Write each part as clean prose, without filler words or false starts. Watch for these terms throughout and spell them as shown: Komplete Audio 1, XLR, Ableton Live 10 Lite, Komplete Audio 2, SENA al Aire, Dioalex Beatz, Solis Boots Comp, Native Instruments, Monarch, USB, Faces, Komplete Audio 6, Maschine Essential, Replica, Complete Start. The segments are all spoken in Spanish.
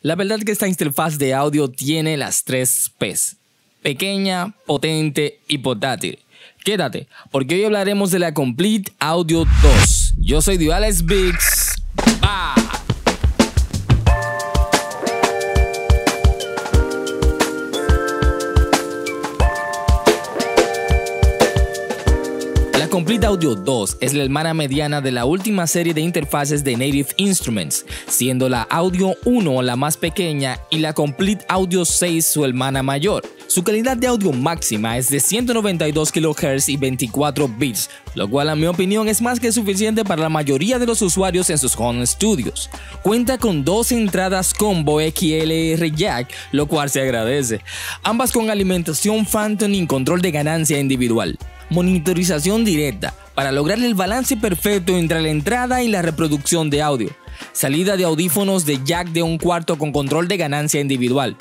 La verdad es que esta interfaz de audio tiene las tres P's: pequeña, potente y portátil. Quédate, porque hoy hablaremos de la Komplete Audio 2. Yo soy Dioalex Beatz. ¡Bah! La Komplete Audio 2 es la hermana mediana de la última serie de interfaces de Native Instruments, siendo la Audio 1 la más pequeña y la Komplete Audio 6 su hermana mayor. Su calidad de audio máxima es de 192 kHz y 24 bits, lo cual en mi opinión es más que suficiente para la mayoría de los usuarios en sus home studios. Cuenta con dos entradas combo XLR jack, lo cual se agradece, ambas con alimentación Phantom y control de ganancia individual. Monitorización directa para lograr el balance perfecto entre la entrada y la reproducción de audio. Salida de audífonos de jack de 1/4 con control de ganancia individual.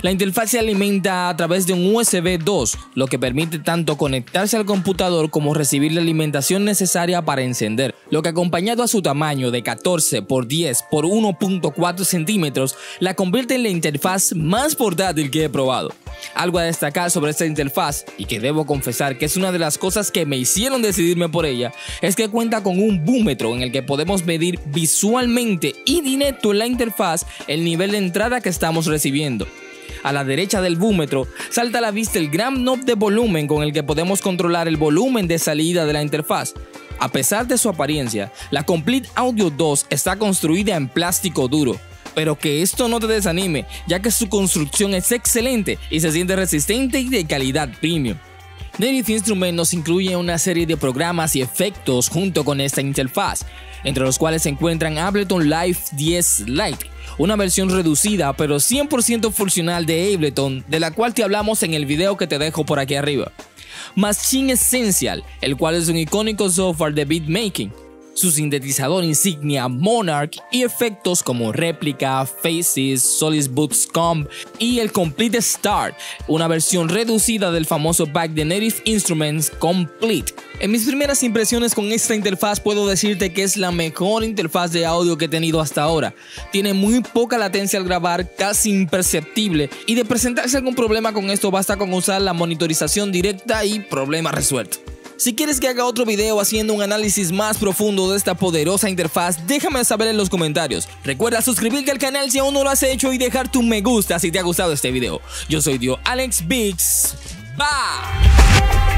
La interfaz se alimenta a través de un USB 2, lo que permite tanto conectarse al computador como recibir la alimentación necesaria para encender, lo que acompañado a su tamaño de 14 x 10 x 1.4 centímetros la convierte en la interfaz más portátil que he probado. Algo a destacar sobre esta interfaz, y que debo confesar que es una de las cosas que me hicieron decidirme por ella, es que cuenta con un búmetro en el que podemos medir visualmente y directo en la interfaz el nivel de entrada que estamos recibiendo. A la derecha del búmetro salta a la vista el gran knob de volumen con el que podemos controlar el volumen de salida de la interfaz. A pesar de su apariencia, la Komplete Audio 2 está construida en plástico duro, pero que esto no te desanime, ya que su construcción es excelente y se siente resistente y de calidad premium. Native Instruments nos incluye una serie de programas y efectos junto con esta interfaz, entre los cuales se encuentran Ableton Live 10 Lite, una versión reducida pero 100% funcional de Ableton, de la cual te hablamos en el video que te dejo por aquí arriba. Maschine Essential, el cual es un icónico software de beatmaking, su sintetizador insignia Monarch y efectos como Replica, Faces, Solis Boots Comp y el Complete Start, una versión reducida del famoso pack de Native Instruments Komplete. En mis primeras impresiones con esta interfaz puedo decirte que es la mejor interfaz de audio que he tenido hasta ahora. Tiene muy poca latencia al grabar, casi imperceptible, y de presentarse algún problema con esto basta con usar la monitorización directa y problema resuelto. Si quieres que haga otro video haciendo un análisis más profundo de esta poderosa interfaz, déjame saber en los comentarios. Recuerda suscribirte al canal si aún no lo has hecho y dejar tu me gusta si te ha gustado este video. Yo soy Dioalex Beatz. Bye.